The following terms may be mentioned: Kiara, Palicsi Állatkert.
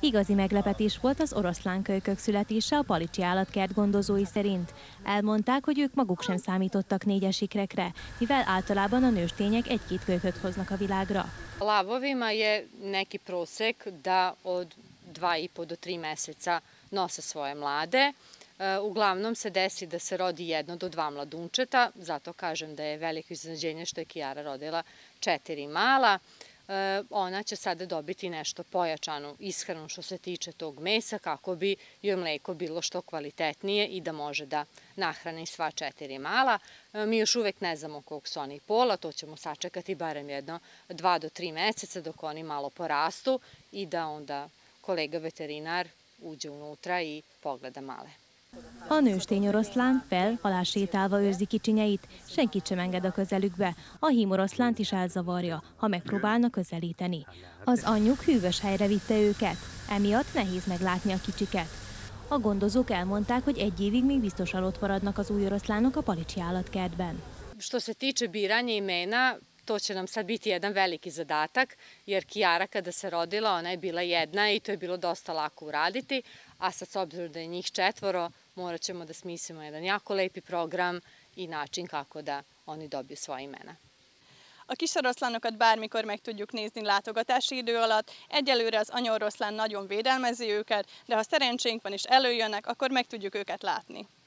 Igazi meglepetés volt az oroszlánkölykök születése a Palicsi Állatkert gondozói szerint. Elmondták, hogy ők maguk sem számítottak négyes ikrekre, mivel általában a nőstények egy-két kölyköt hoznak a világra. A lavovima je neki prosek da od 2,5 do 3 meseca nose svoje mlade. Uglavnom se desi da se rodi 1 do 2 mladunčeta, zato kažem da je veliko iznenađenje što je Kiara rodila 4 mala. Ona će sada dobiti nešto pojačanu ishranu što se tiče tog mesa kako bi joj mleko bilo što kvalitetnije i da može da nahrani sva 4 mala. Mi još uvek ne znamo kog su oni pola, to ćemo sačekati barem 1, 2 do 3 meseca dok oni malo porastu i da onda kolega veterinar uđe unutra i pogleda male. A nőstény oroszlán fel, alá sétálva őrzi kicsinyeit, senkit sem enged a közelükbe, a hím oroszlánt is elzavarja, ha megpróbálnak közelíteni. Az anyjuk hűvös helyre vitte őket, emiatt nehéz meglátni a kicsiket. A gondozók elmondták, hogy 1 évig még biztosan ott maradnak az új oroszlánok a Palicsi Állatkertben. Što se tiče biranja imena, to će nam sad biti jedan veliki zadatak, jer Kiara kada se rodila, ona je bila jedna i to je bilo dosta lako uraditi, a sad s obzirom da je njih 4, morat ćemo da smislimo jedan jako lepi program i način kako da oni dobiju svoje imena. A kis oroszlánokat bármikor meg tudjuk nézni látogatási idő alatt, egyelőre az anya oroszlán nagyon védelmezi őket, de ha szerencsénk van és előjönnek, akkor meg tudjuk őket látni.